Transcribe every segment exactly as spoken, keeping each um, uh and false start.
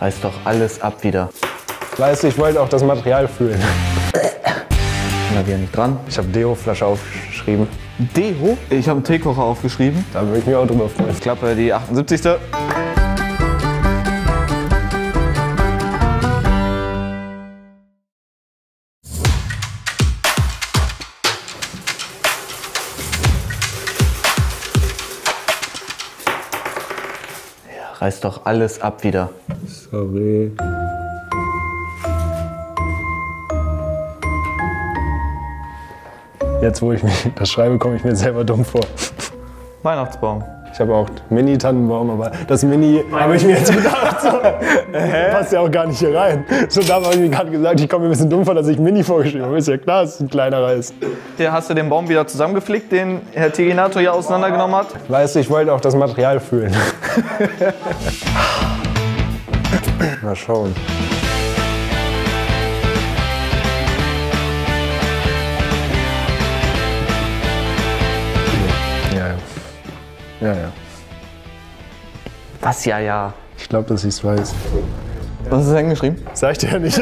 Reißt doch alles ab wieder. Weißt du, ich wollte auch das Material fühlen. Da bin ich nicht dran. Ich habe Deo-Flasche aufgeschrieben. Deo? Ich habe einen Teekocher aufgeschrieben. Da würde ich mich auch drüber freuen. Ich klappe die achtundsiebzigste Reißt doch alles ab wieder. Sorry. Jetzt, wo ich mir das schreibe, komme ich mir selber dumm vor. Weihnachtsbaum. Ich habe auch Mini-Tannenbaum, aber das Mini habe ich mir jetzt gedacht. So, passt ja auch gar nicht hier rein. So, da habe ich mir gerade gesagt, ich komme mir ein bisschen dumm vor, dass ich Mini vorgeschrieben habe. Ist ja klar, das ist ein kleiner Reiß. Hier hast du den Baum wieder zusammengeflickt, den Herr Tirinato hier auseinandergenommen hat. Weißt du, ich wollte auch das Material fühlen. Mal schauen. Ja, ja. Was, ja, ja? Ich glaube, dass ich es weiß. Ja. Was ist denn geschrieben? Sag ich dir ja nicht.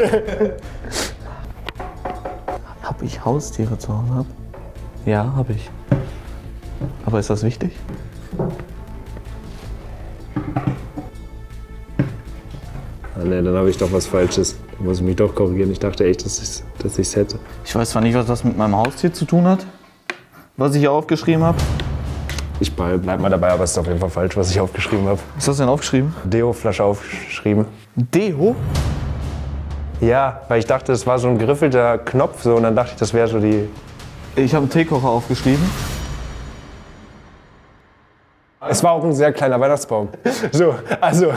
Hab ich Haustiere zu Hause? Ja, hab ich. Aber ist das wichtig? Ah, ne, dann habe ich doch was Falsches. Da muss ich mich doch korrigieren. Ich dachte echt, dass ich es dass ich's hätte. Ich weiß zwar nicht, was das mit meinem Haustier zu tun hat, was ich hier aufgeschrieben habe. Ich bleib mal dabei, aber es ist auf jeden Fall falsch, was ich aufgeschrieben habe. Was hast du denn aufgeschrieben? Deo-Flasche aufgeschrieben. Deo? Ja, weil ich dachte, es war so ein geriffelter Knopf so, und dann dachte ich, das wäre so die... Ich habe einen Teekocher aufgeschrieben. Es war auch ein sehr kleiner Weihnachtsbaum. So, also,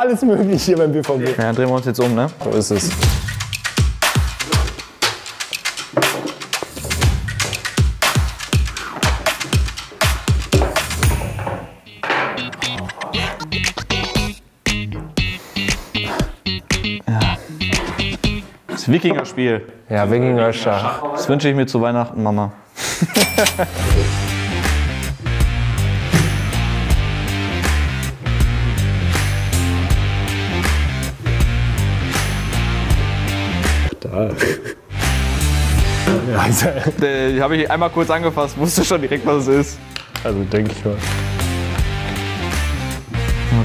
alles möglich hier beim B V B. Ja, drehen wir uns jetzt um, ne? So ist es. Wikinger-Spiel. Ja, Wikinger-Schach. Das wünsche ich mir zu Weihnachten, Mama. Da. Ja, habe ich einmal kurz angefasst, wusste schon direkt, was es ist. Also denke ich mal.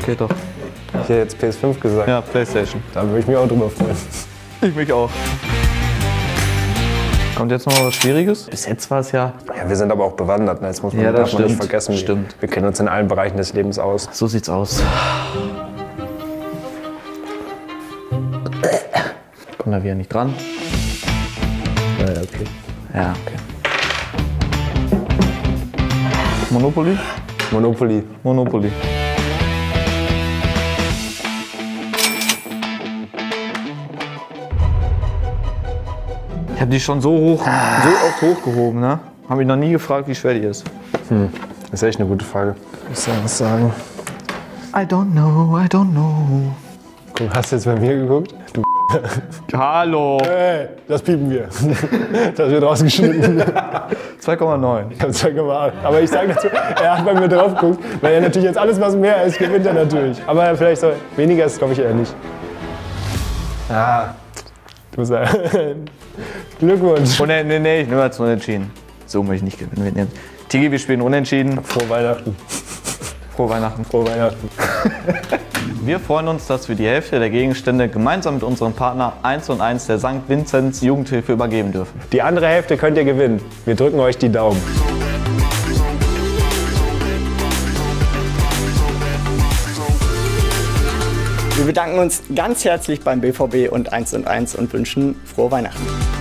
Okay, doch. Ich hätte jetzt P S fünf gesagt. Ja, Playstation. Da würde ich mich auch drüber freuen. Ich mich auch. Kommt jetzt noch was Schwieriges? Bis jetzt war es ja... Ja, wir sind aber auch bewandert, ne? Jetzt muss man ja, das nicht vergessen. Stimmt. Wir kennen uns in allen Bereichen des Lebens aus. So sieht's aus. Komm da wieder nicht dran. Ja, okay. Ja, okay. Monopoly? Monopoly. Monopoly. Ich habe die schon so hoch, ah. so oft hochgehoben, ne? Hab mich noch nie gefragt, wie schwer die ist. Hm, das ist echt eine gute Frage. Muss ja was sagen. I don't know, I don't know. Guck, hast du jetzt bei mir geguckt? Du Hallo. Hey, das piepen wir. Das wird rausgeschnitten. zwei Komma neun. Ich habe zwei Komma acht. Aber ich sage dazu, er hat bei mir drauf geguckt, weil er natürlich jetzt alles, was mehr ist, gewinnt er natürlich. Aber vielleicht so weniger ist, glaube ich, eher nicht. Ah. Glückwunsch. Oh, nee, nee, nee, ich nehme jetzt unentschieden. So möchte ich nicht gewinnen. Tigi, wir spielen unentschieden. Frohe Weihnachten. Frohe Weihnachten. Frohe Weihnachten. Wir freuen uns, dass wir die Hälfte der Gegenstände gemeinsam mit unserem Partner eins und eins der Sankt Vinzenz Jugendhilfe übergeben dürfen. Die andere Hälfte könnt ihr gewinnen. Wir drücken euch die Daumen. Wir bedanken uns ganz herzlich beim B V B und eins und eins und wünschen frohe Weihnachten.